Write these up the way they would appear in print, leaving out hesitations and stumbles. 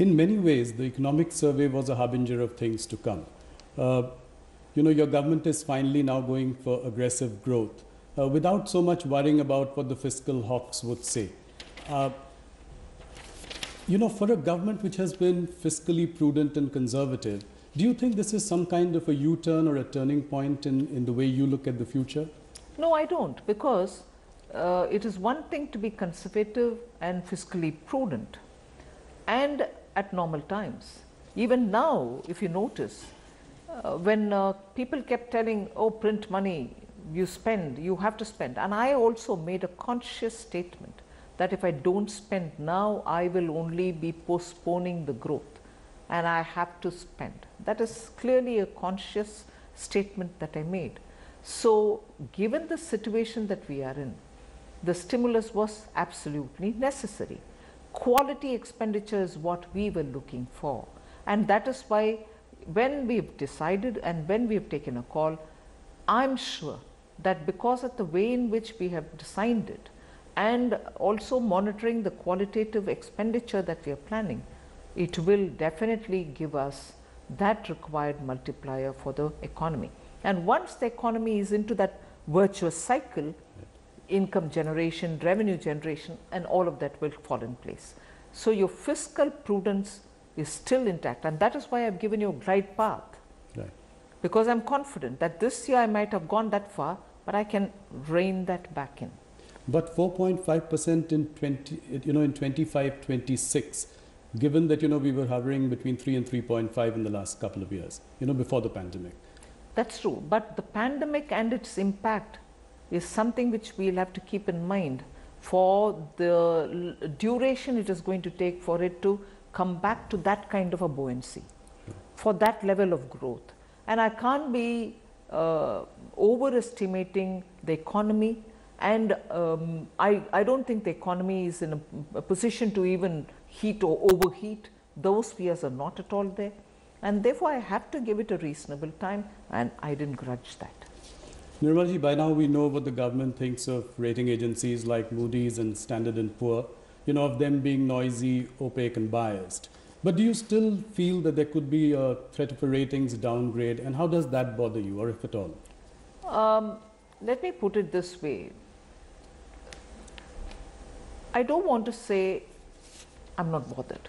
In many ways, the economic survey was a harbinger of things to come. Your government is finally now going for aggressive growth without so much worrying about what the fiscal hawks would say. For a government which has been fiscally prudent and conservative, do you think this is some kind of a U-turn or a turning point in the way you look at the future? No, I don't, because it is one thing to be conservative and fiscally prudent, and at normal times. Even now, if you notice, when people kept telling, oh, print money, you spend, you have to spend. And I also made a conscious statement that if I don't spend now, I will only be postponing the growth, and I have to spend. That is clearly a conscious statement that I made. So given the situation that we are in, the stimulus was absolutely necessary. Quality expenditure is what we were looking for. And that is why when we've decided and when we've taken a call, I'm sure that because of the way in which we have designed it, and also monitoring the qualitative expenditure that we are planning, it will definitely give us that required multiplier for the economy. And once the economy is into that virtuous cycle, income generation, revenue generation, and all of that will fall in place. So your fiscal prudence is still intact, and that is why I've given you a glide path. Right. Because I'm confident that this year I might have gone that far, but I can rein that back in. But 4.5% in 25-26, given that we were hovering between 3 and 3.5 in the last couple of years, before the pandemic. That's true, but the pandemic and its impact is something which we'll have to keep in mind for the duration it is going to take for it to come back to that kind of a buoyancy, for that level of growth. And I can't be overestimating the economy, and I don't think the economy is in a position to even heat or overheat. Those fears are not at all there, and therefore I have to give it a reasonable time, and I didn't grudge that. Nirmala ji, by now we know what the government thinks of rating agencies like Moody's and Standard and Poor's, of them being noisy, opaque and biased. But do you still feel that there could be a threat of a ratings downgrade, and how does that bother you, or if at all? Let me put it this way. I don't want to say I'm not bothered.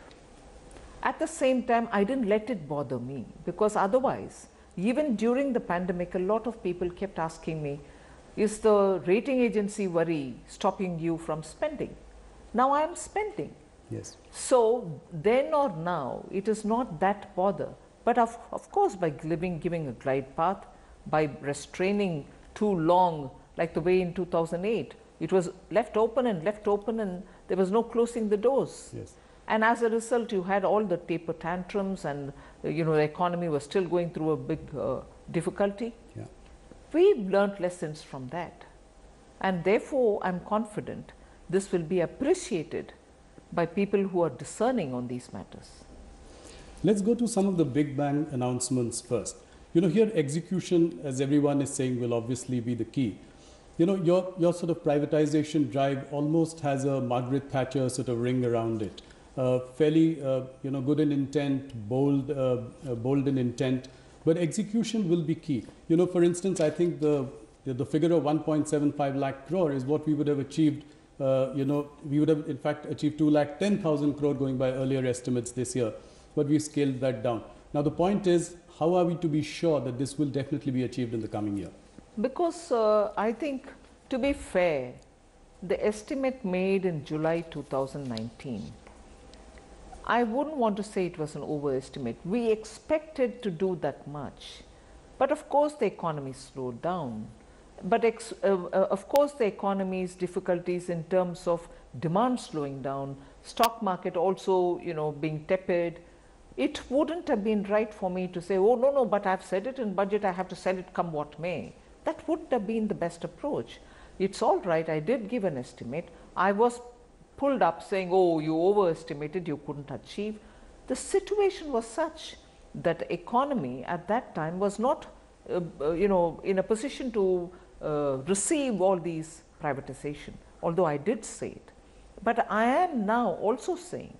At the same time, I didn't let it bother me, because otherwise, even during the pandemic, a lot of people kept asking me, is the rating agency worry stopping you from spending? Now I am spending. Yes. So then or now, it is not that bother. But of course, by giving a glide path, by restraining too long, like the way in 2008, it was left open and there was no closing the doors. Yes. And as a result, you had all the taper tantrums, and the economy was still going through a big difficulty. Yeah. We've learned lessons from that, and therefore I'm confident this will be appreciated by people who are discerning on these matters. Let's go to some of the big bang announcements first. Here execution, as everyone is saying, will obviously be the key. Your sort of privatization drive almost has a Margaret Thatcher sort of ring around it. Fairly, good in intent, bold in intent, but execution will be key. For instance, I think the figure of 1.75 lakh crore is what we would have achieved. We would have in fact achieved 2,10,000 crore going by earlier estimates this year, but we scaled that down. Now the point is, how are we to be sure that this will definitely be achieved in the coming year? Because I think, to be fair, the estimate made in July 2019. I wouldn't want to say it was an overestimate. We expected to do that much. But of course the economy slowed down. But of course the economy's difficulties in terms of demand slowing down, stock market also being tepid, it wouldn't have been right for me to say, oh no, but I've said it in budget, I have to sell it come what may. That wouldn't have been the best approach. It's all right, I did give an estimate. I was pulled up saying, oh, you overestimated, you couldn't achieve. The situation was such that the economy at that time was not, in a position to receive all these privatization, although I did say it. But I am now also saying,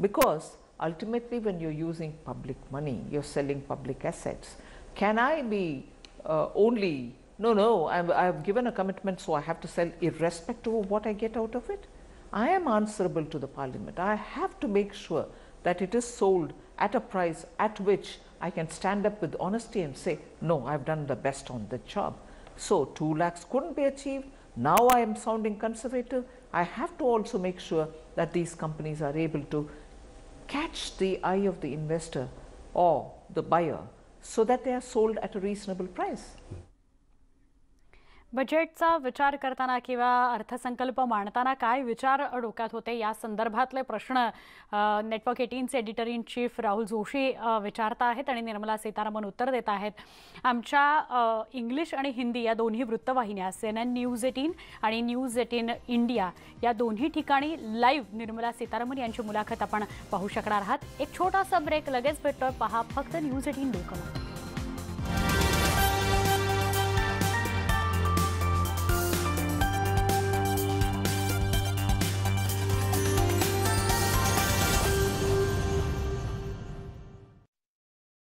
because Ultimately, when you're using public money, you're selling public assets. Can I be only, no, I've given a commitment, so I have to sell irrespective of what I get out of it? I am answerable to the Parliament. I have to make sure that it is sold at a price at which I can stand up with honesty and say, no, I've done the best on the job. So 2 lakhs couldn't be achieved. Now I am sounding conservative. I have to also make sure that these companies are able to catch the eye of the investor or the buyer so that they are sold at a reasonable price. बजेटचा विचार करताना किंवा अर्थसंकल्प मांडताना काय विचार डोक्यात होते या संदर्भातले प्रश्न नेटवर्क 18 चे editor in chief Rahul Joshi विचारता आहेत आणि निर्मला सीतारामन उत्तर देत आहेत. आमच्या इंग्लिश आणि हिंदी या दोन्ही वृत्तवाहिन्या CNN न्यूज 18 आणि News18 इंडिया या दोन्ही ठिकाणी लाईव्ह निर्मला सीतारामन यांची मुलाखत आपण पाहू शकणार आहात. एक छोटासा ब्रेक, लगेच भेटतोय. पहा फक्त News18 लोकमत.